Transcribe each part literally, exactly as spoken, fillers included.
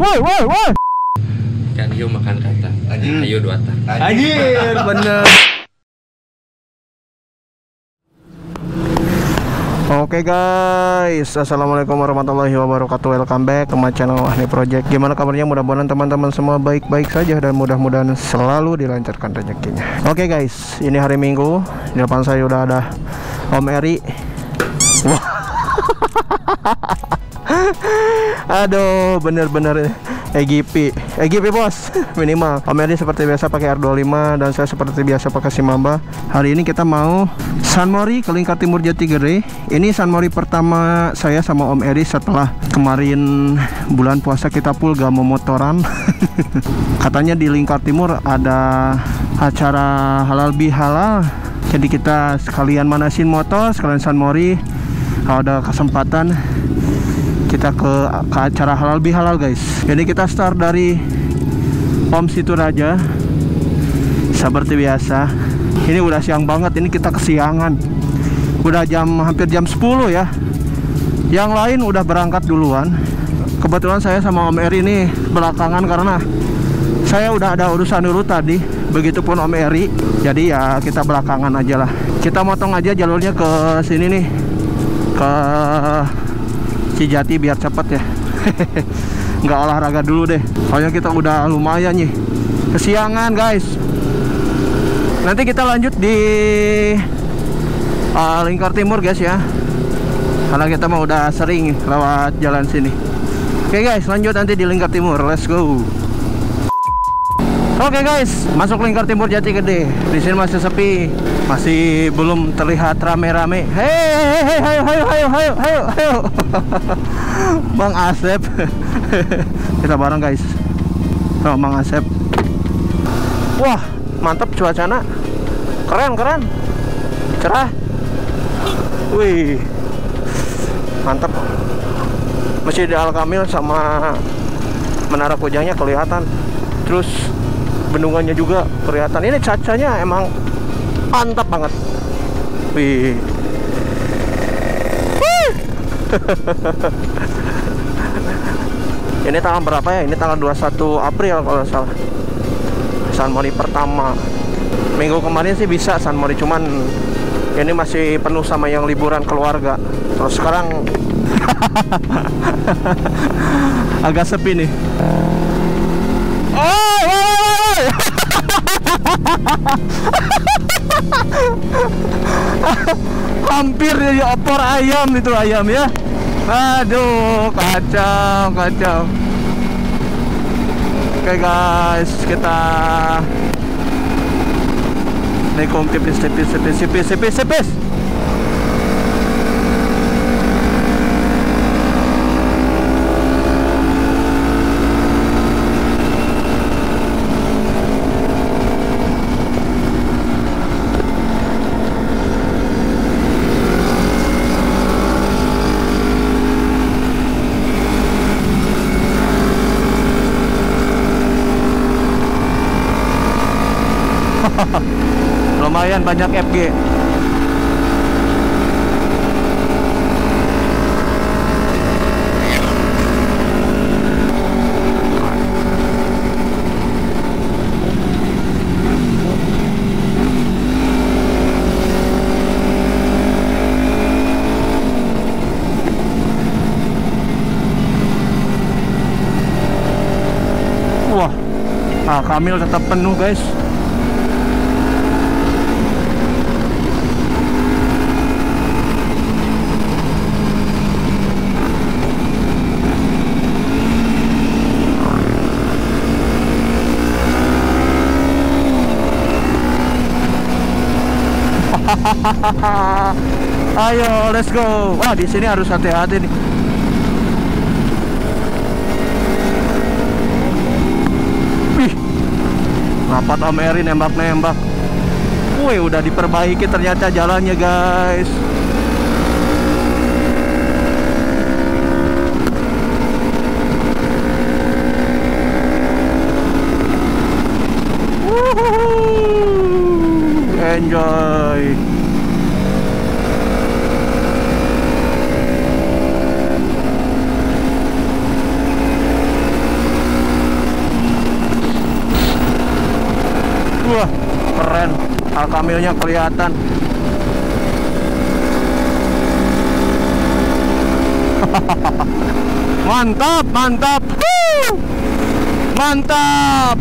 Woi, woi, woi. Ikan hiu makan kata. Anjing hiu dua tak. Anjir, bener. Oke okay guys, assalamualaikum warahmatullahi wabarakatuh. Welcome back ke my channel Ahni Project. Gimana kabarnya? Mudah-mudahan teman-teman semua baik-baik saja dan mudah-mudahan selalu dilancarkan rezekinya. Oke okay guys, ini hari Minggu. Di depan saya udah ada Om Eri. Wah. Aduh, bener-bener E G P, E G P bos, minimal. Om Eri seperti biasa pakai R dua puluh lima dan saya seperti biasa pakai Shimamba. Hari ini kita mau Sunmori ke Lingkar Timur Jatigede. Ini Sunmori pertama saya sama Om Eri setelah kemarin bulan puasa kita full gak mau motoran. Katanya di Lingkar Timur ada acara halal bihalal. Jadi kita sekalian manasin motor, sekalian Sunmori. Kalau ada kesempatan kita ke, ke acara halal bihalal guys. Jadi kita start dari Pom Situ Raja seperti biasa. Ini udah siang banget, ini kita kesiangan. Udah jam hampir jam sepuluh ya. Yang lain udah berangkat duluan. Kebetulan saya sama Om Eri ini belakangan karena saya udah ada urusan dulu tadi. Begitupun Om Eri. Jadi ya kita belakangan aja lah. Kita motong aja jalurnya ke sini nih, ke Jati biar cepet ya. Nggak olahraga dulu deh. Soalnya kita udah lumayan nih kesiangan guys. Nanti kita lanjut di uh, Lingkar Timur guys ya. Karena kita mau udah sering lewat jalan sini. Oke okay guys, lanjut nanti di Lingkar Timur. Let's go. Oke okay guys, masuk Lingkar Timur Jatigede. Di sini masih sepi, masih belum terlihat rame-rame. Hei, hei, hei, hei, hei, hei, hei, hei. Bang Asep, kita bareng guys. Oh, Bang Asep. Wah, mantap cuacana. Keren, keren. Cerah. Wih, mantap. Masjid Al Kamil sama Menara Kujangnya kelihatan. Terus bendungannya juga kelihatan. Ini cacanya emang mantap banget. Wih. Ini tanggal berapa ya? Ini tanggal dua puluh satu April kalau salah. Sunmori pertama. Minggu kemarin sih bisa Sunmori, cuman ini masih penuh sama yang liburan keluarga. Terus sekarang agak sepi nih. Oh, oh, oh. Hampir jadi opor ayam itu ayam ya. Aduh, kacau, kacau. Oke guys, kita nikung tipis, tipis, tipis, tipis, tipis, tipis. Lumayan banyak F G. Wah, ah, Kamil tetap penuh guys. Ayo, let's go. Wah, di sini harus hati-hati nih. Wih, rapat Om Eri nembak-nembak. Wih, udah diperbaiki ternyata jalannya, guys. Enjoy. Wah, keren. Al Kamilnya kelihatan. Mantap, mantap. Woo! Mantap.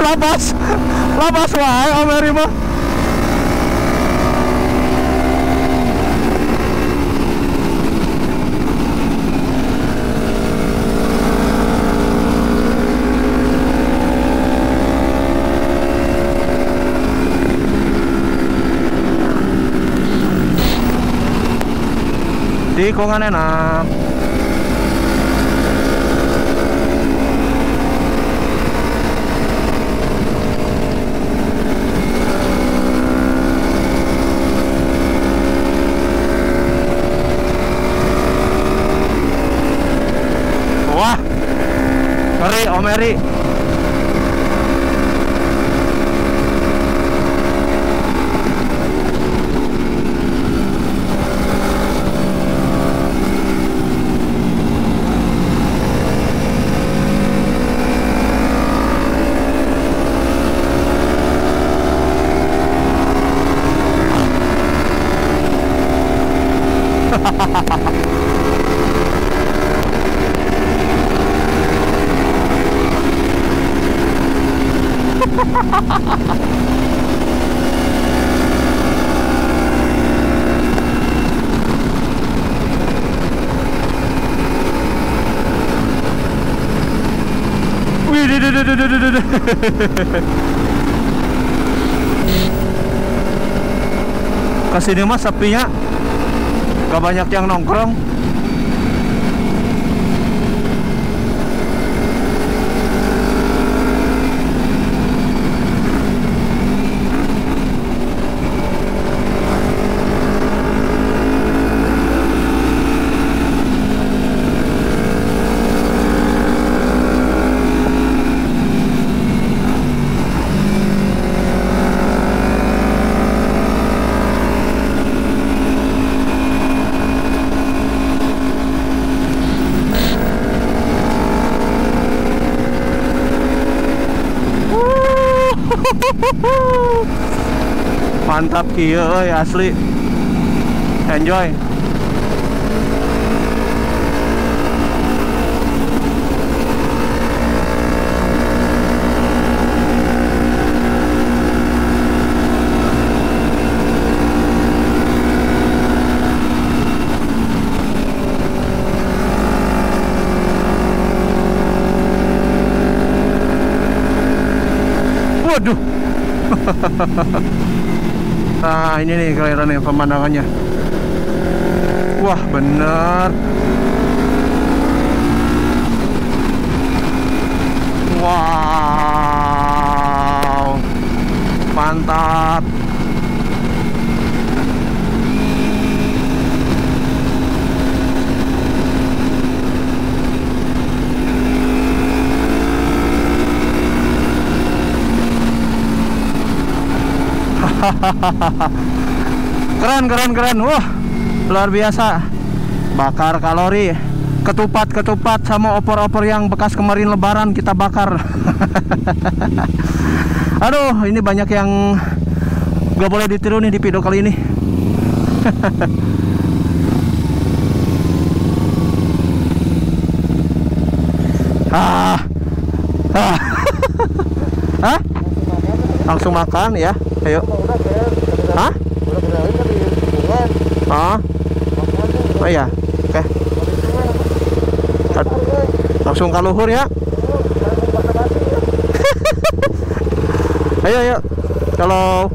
Lapas, lapas wae Om Eri mah. Tikungan enak. Om Eri, kesini mas sepinya, gak banyak yang nongkrong. Mantap kieu euy, asli enjoy. Waduh. Nah ini nih kelihatan nih pemandangannya. Wah bener. Wow, mantap. Keren, keren, keren. Wah, luar biasa. Bakar kalori. Ketupat-ketupat sama opor-opor yang bekas kemarin lebaran kita bakar. Aduh, ini banyak yang gak boleh ditiru nih di video kali ini. Ah. Ah. Hah? langsung makan ya. Ayo. Hah? Ah. Oh iya. Oke. Langsung ke luhur ya. Ayo ayo. Kalau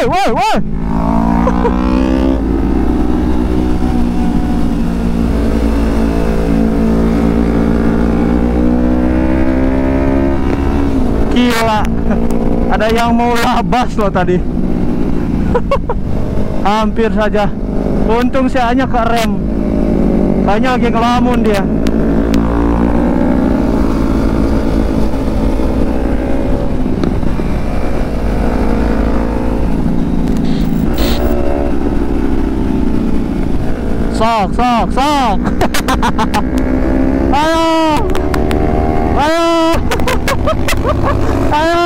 woi woi woi. Gila. Ada yang mau labas loh tadi. Hampir saja. Untung saya hanya ke rem. Kayaknya lagi ngelamun dia. Sok, sok, sok. Ayo. Ayo. Ayo.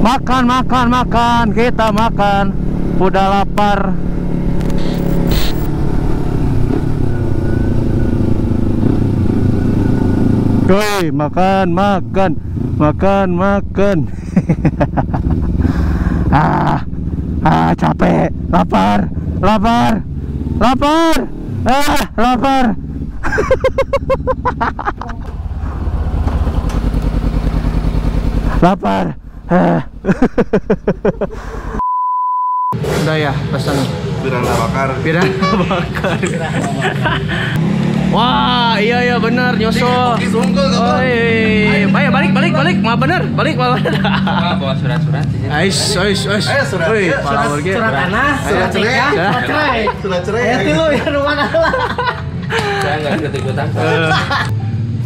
Makan, makan, makan. Kita makan. Udah lapar. Woi, makan, makan. Makan, makan. ah, ah, capek. Lapar, lapar. Lapar. Ah, lapar. Lapar. Udah ya pesan piranha bakar. Piranha bakar. Wah, iya iya benar nyosol. Oi, ayo balik balik balik, mah benar, balik mah benar. Bawa surat-surat. Ais, ais, ais. Surat tanah, surat nikah, surat cerai. Surat cerai. Hati lu ya rumah Allah. Saya enggak ikut-ikutan.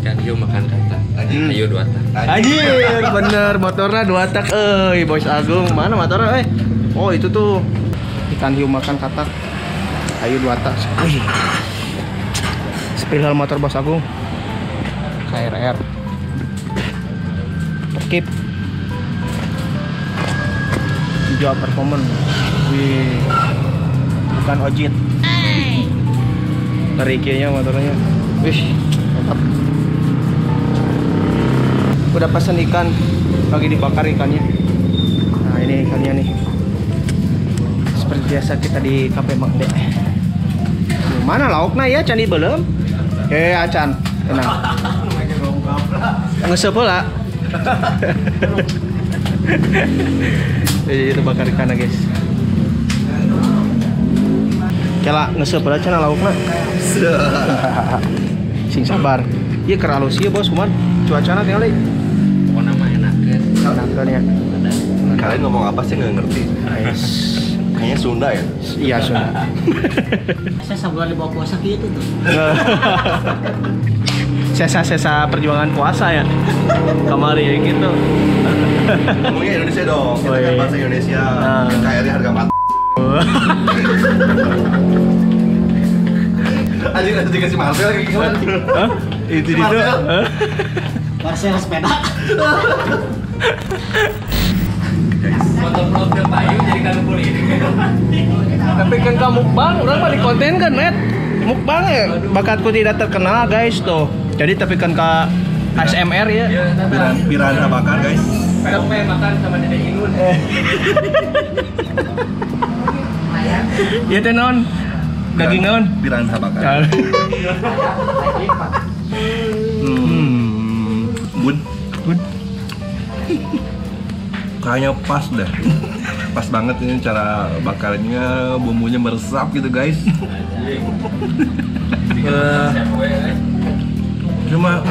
Kan dia makan kata. Ayo dua tak. Anjir, bener motornya dua tak. Eh, Bos Agung, mana motornya? Eh, oh itu tuh ikan hiu makan katak. Ayo dua tak. Spidol motor Bos Agung. K R R. Terkip. Hijau performance. Wih, bukan ojit. Terikinya motornya. Wih, mantap. Udah pesan ikan, lagi dibakar ikannya. Nah ini ikannya nih. Seperti biasa kita di K P Mekde. Mana lauknya ya, Candi belum? Eh, Acan, tenang. Ngesepola. Jadi itu bakar ikannya guys. Kela ngesepola Acan lauknya. Sing sabar. Iya keralus ya bos, cuman cuacanya kali. Ya. Kalian ngomong apa sih nggak ngerti? Kayaknya Sunda ya? Iya Sunda. Saya sebulan dibawa puasa gitu tuh. Sesa-sesa perjuangan puasa ya. Kemarin ya gitu. Ngomongnya Indonesia dong. Kita kan bahasa Indonesia. K R I harga mati. Anjing nanti dikasih Marcel kayak gimana? Hah? Itu di situ. Marcel sepeda. Guys, motor-motor payung jadi kan kontenkan ke mukbang, orang mah dikontenkan net mukbang ya. Bakatku tidak terkenal guys tuh. Jadi tepikan ke A S M R ya. Piranha bakar guys. Sampai makan sama Dede Ingun. Ya teh naon? Daging naon? Piranha bakar. Hmm. Bun, bun. Kayaknya pas deh. Pas banget ini cara bakarnya, bumbunya meresap gitu guys. uh, Cuma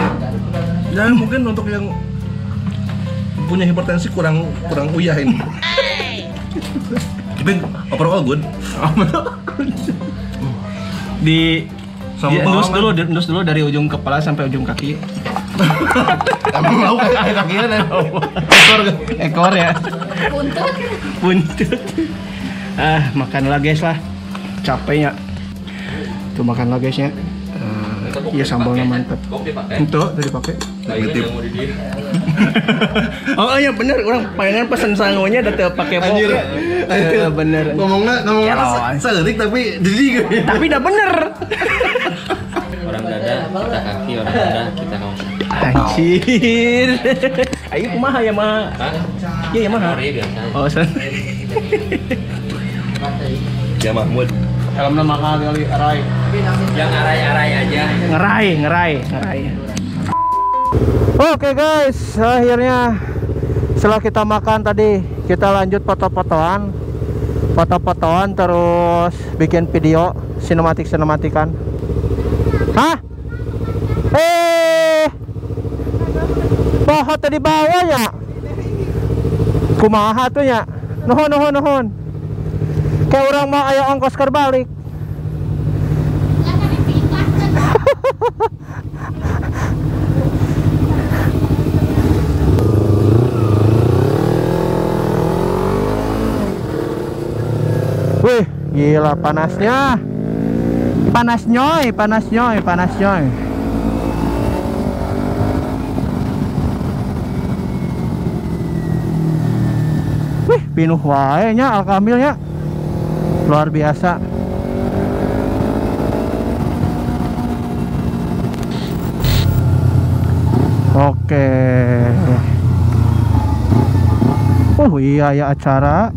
ya mungkin untuk yang punya hipertensi kurang kurang uyah ini. Tapi overall good. Di endus dulu, endus dulu dari ujung kepala sampai ujung kaki. Emang mau kakinya dan ekor ekor ya. Buntut. Buntut. Ah, makanlah guys lah. Capeknya. Tuh makanlah guysnya. Iya sambalnya mantep. Itu tadi pakai. Oh iya bener, orang pengen pesen sangonya ada pakai pok. Iya bener. Ngomongnya ngomongnya seurik tapi jadi. Tapi udah bener. Orang dada kita kaki, orang dada kita kaki. Anjir. Ayo kumaha Yamaha? Iya Yamaha. Oh sen. Yamaha Mahmud. Helmnya mahal kali, arai. Yang arai-arai aja. Ngerai, ngerai, ngerai. Oke guys, akhirnya setelah kita makan tadi, kita lanjut foto-fotoan, foto-fotoan terus bikin video sinematik-sinematikan. Hah? Eh, pohon tadi bawah ya? Kumaha tuh ya? Nuhun, nuhun, nuhun. Kayak orang mau ayo ongkos kerbalik. Wih, gila panasnya. Panas nyoy, panas nyoy, panas nyoy. Wih, pinuh wae nya Al Kamil nya. Luar biasa. Oke. Oh iya ya acara.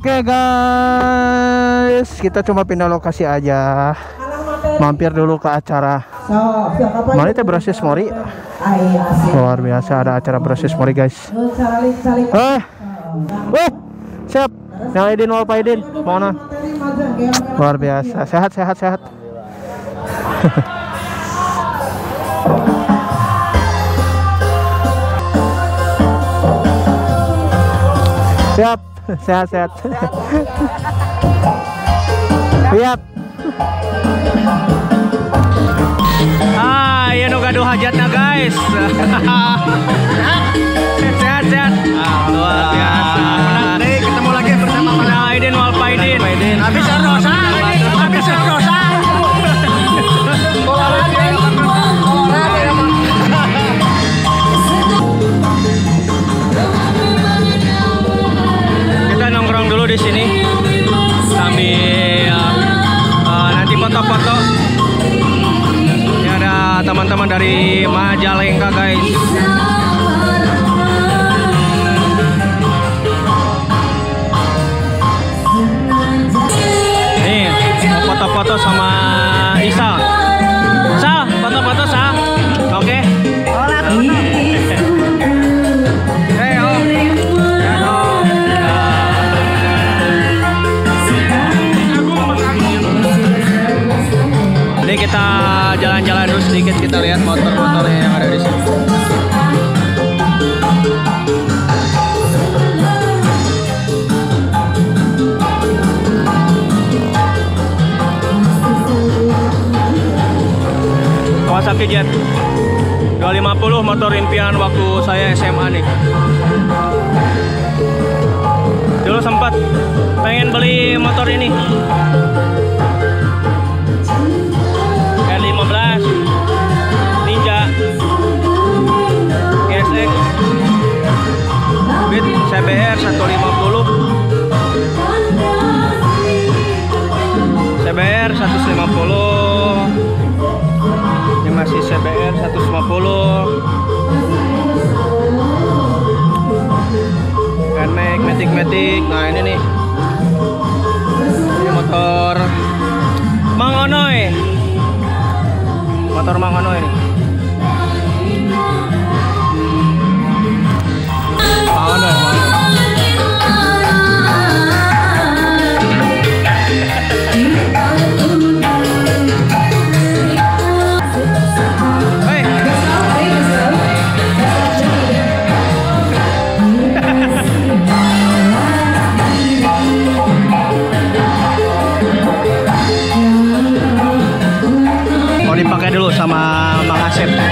Oke guys, kita cuma pindah lokasi aja, mampir dulu ke acara. Mana itu Brosismori? Luar biasa ada acara Brosismori guys. Eh, wih, siap. Nyalaidin wal paidin, mana? Luar biasa, sehat sehat sehat. Siap, sehat-sehat. Siap. Ah, ya nu gaduh hajatna guys. Sehat-sehat. Ah, luar biasa. Menang ketemu lagi bersama Mang Onoi dan Wal Paidin. Habis rosa, habis rosa. Di sini sambil uh, nanti foto-foto. Ini ada teman-teman dari Majalengka guys. Nih foto-foto sama Isa. Sa, foto-foto Sa. Oke. Okay. jalan-jalan dulu sedikit, kita lihat motor-motornya yang ada di sini. Kawasaki Jet dua lima nol, motor impian waktu saya S M A nih. Dulu sempat pengen beli motor ini R lima belas Ninja G S X Beat C B R seratus lima puluh, C B R seratus lima puluh, ini masih C B R seratus lima puluh, Kenmax Matic-Matic. Nah ini nih, ini motor Mang Onoi, motor Mang Onoi ini. Mang Onoi. Hey. Mau dipakai dulu sama Bang Asep.